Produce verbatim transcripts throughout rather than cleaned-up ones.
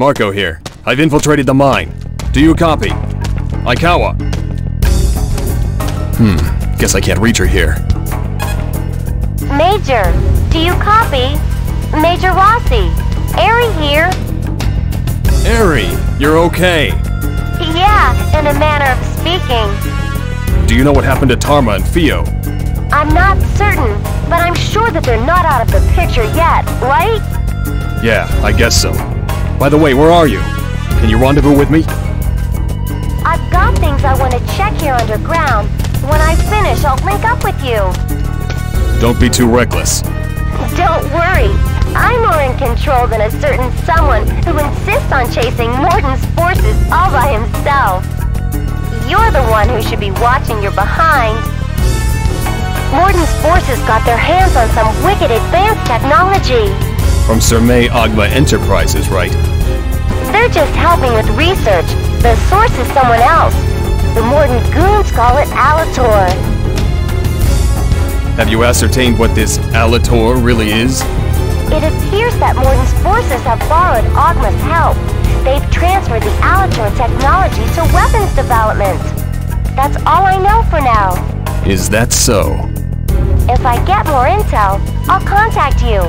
Marco here. I've infiltrated the mine. Do you copy? Aikawa. Hmm, guess I can't reach her here. Major, do you copy? Major Rossi, Eri here. Eri, you're okay. Yeah, in a manner of speaking. Do you know what happened to Tarma and Fio? I'm not certain, but I'm sure that they're not out of the picture yet, right? Yeah, I guess so. By the way, where are you? Can you rendezvous with me? I've got things I want to check here underground. When I finish, I'll link up with you. Don't be too reckless. Don't worry. I'm more in control than a certain someone who insists on chasing Morden's forces all by himself. You're the one who should be watching your behind. Morden's forces got their hands on some wicked advanced technology. From Sir May Agma Enterprises, right? They're just helping with research. The source is someone else. The Morden goons call it Alator. Have you ascertained what this Alator really is? It appears that Morden's forces have borrowed Agma's help. They've transferred the Alator technology to weapons development. That's all I know for now. Is that so? If I get more intel, I'll contact you.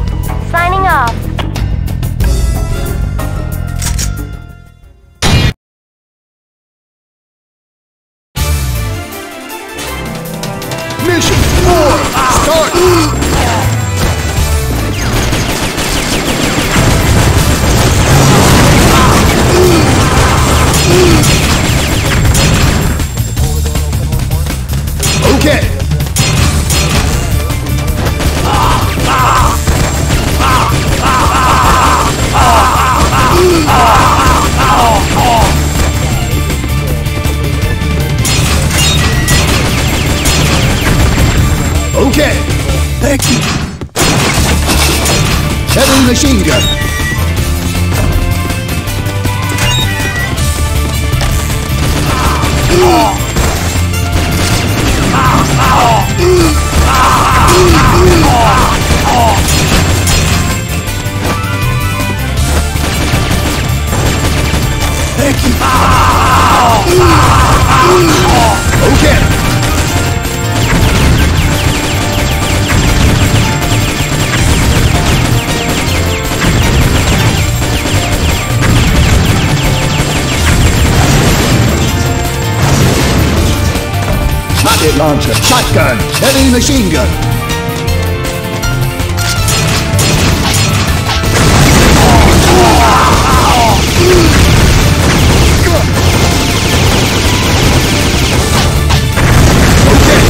Signing off. Mission four, start! Okay. Okay. Thank you. Heavy machine gun. Thank you. Okay. Launcher, shotgun, heavy machine gun. Okay.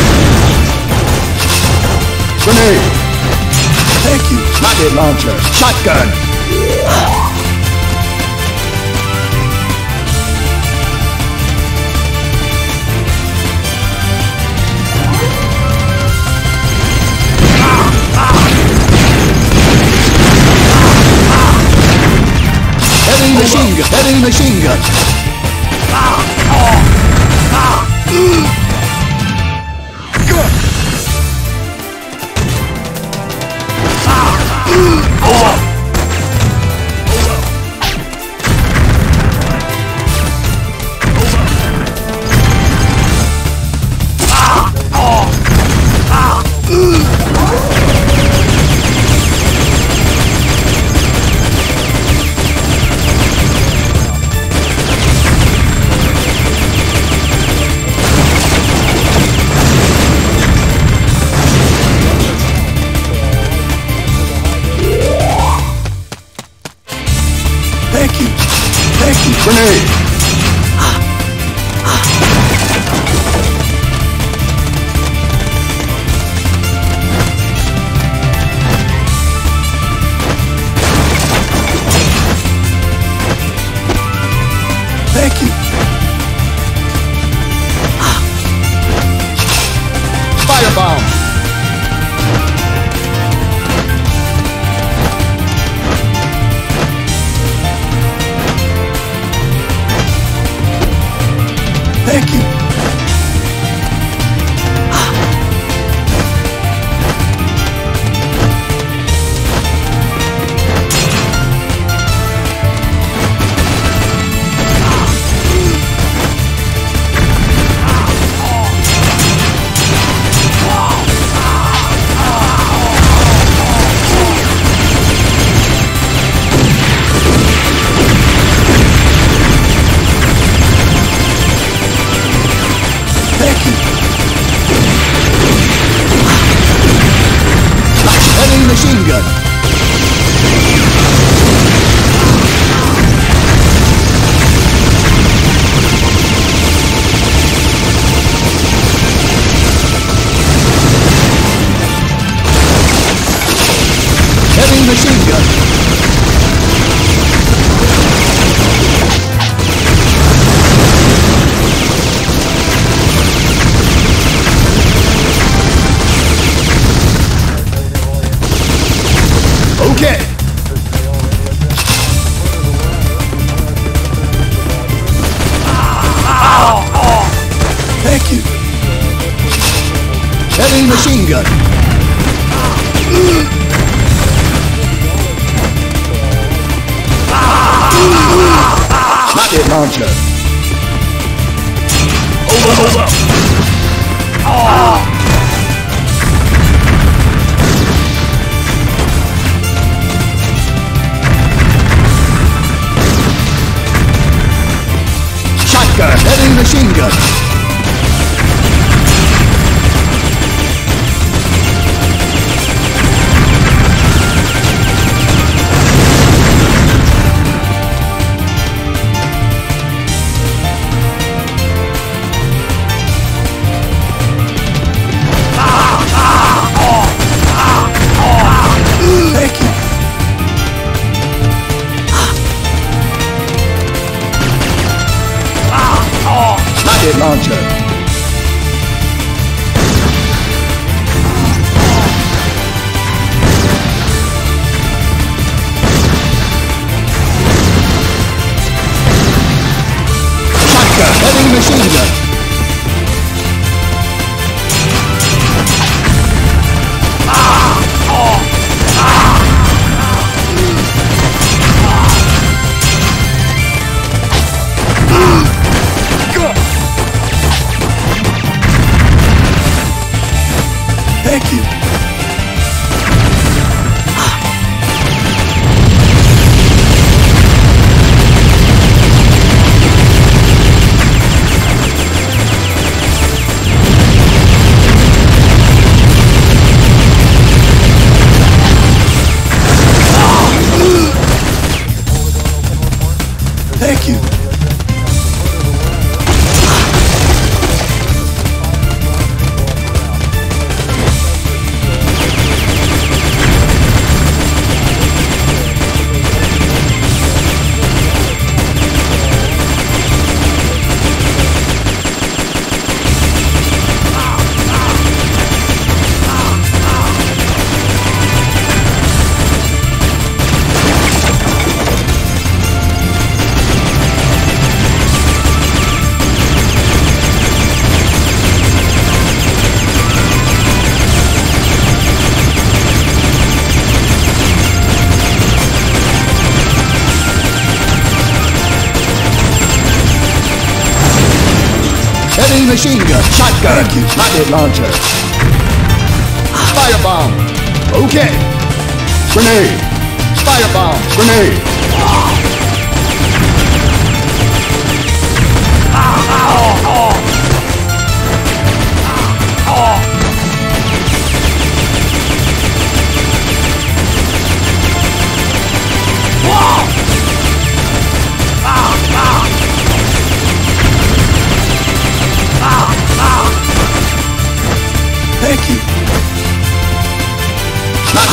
Grenade. Thank you. Rocket launcher, shotgun. Machine gun, heavy machine gun. Grenade! Thank you! Firebomb! machine gun. Machine gun. Okay. Thank you. Heavy machine gun. Rocket launcher. Over, over. Oh. Shotgun, heavy machine gun. Launcher. Shotgun, heavy machine gun. Machine gun, shotgun, rocket launcher, firebomb. Okay. Grenade, firebomb, grenade.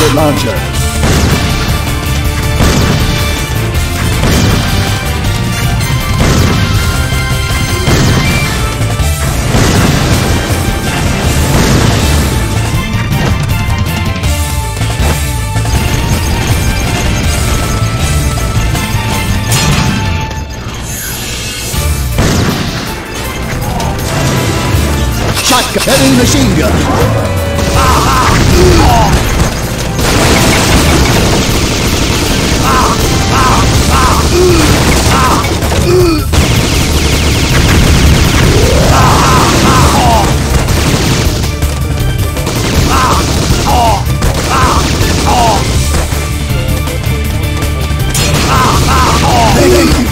Rocket launcher. Shotgun, heavy machine gun. Ah, ah.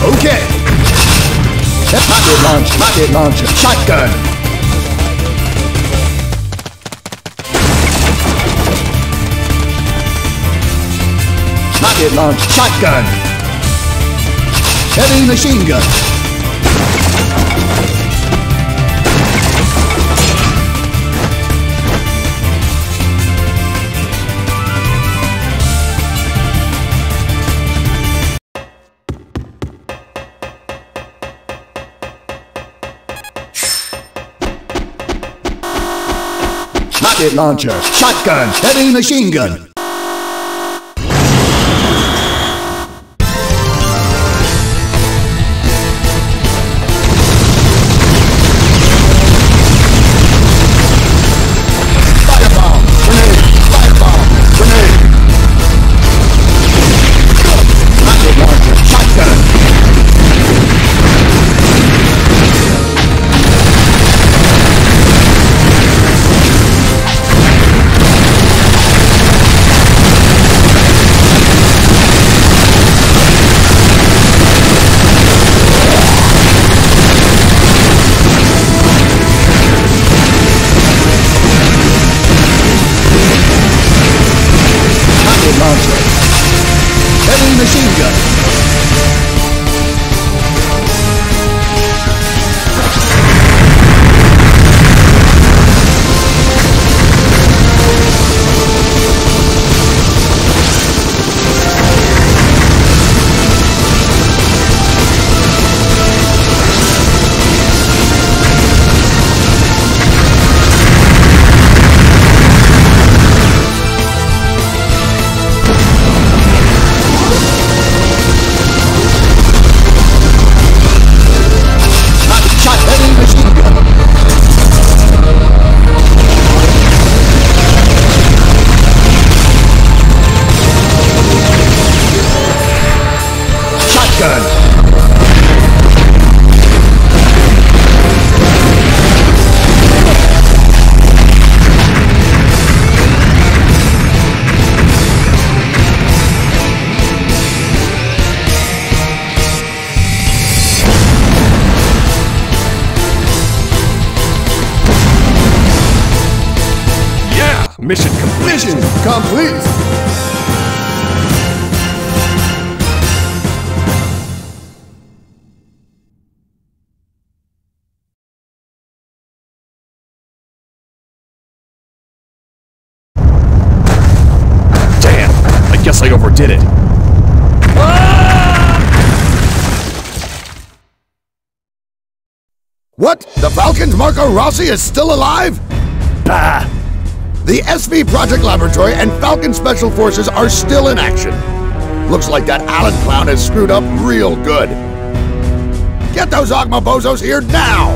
Okay. Rocket launch, rocket launcher, shotgun. Rocket launch shotgun. Heavy machine gun. Rocket launcher, shotgun, heavy machine gun. Mission complete. Mission complete. Damn, I guess I overdid it. Ah! What? The Falcon's Marco Rossi is still alive? Bah! The S V Project Laboratory and Falcon Special Forces are still in action. Looks like that Allen clown has screwed up real good. Get those Agma bozos here now!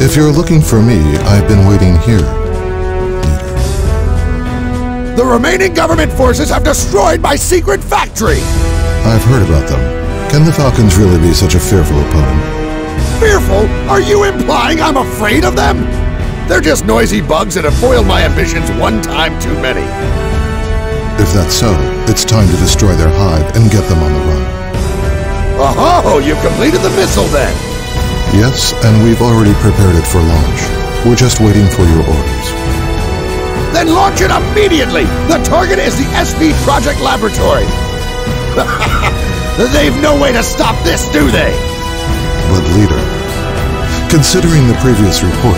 If you're looking for me, I've been waiting here. Later. The remaining government forces have destroyed my secret factory! I've heard about them. Can the Falcons really be such a fearful opponent? Fearful? Are you implying I'm afraid of them? They're just noisy bugs that have foiled my ambitions one time too many. If that's so, it's time to destroy their hive and get them on the run. Oh, you've completed the missile then! Yes, and we've already prepared it for launch. We're just waiting for your orders. Then launch it immediately! The target is the S V Project Laboratory! They've no way to stop this, do they? But leader, considering the previous report,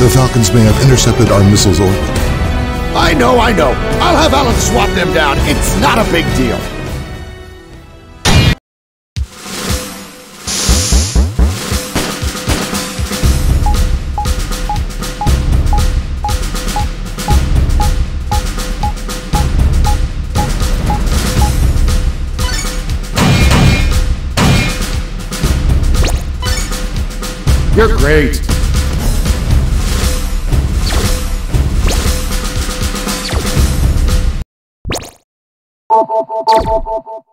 the Falcons may have intercepted our missiles orbit. I know, I know. I'll have Allen swap them down. It's not a big deal. You're great. Boop, boop, boop, boop, boop, boop.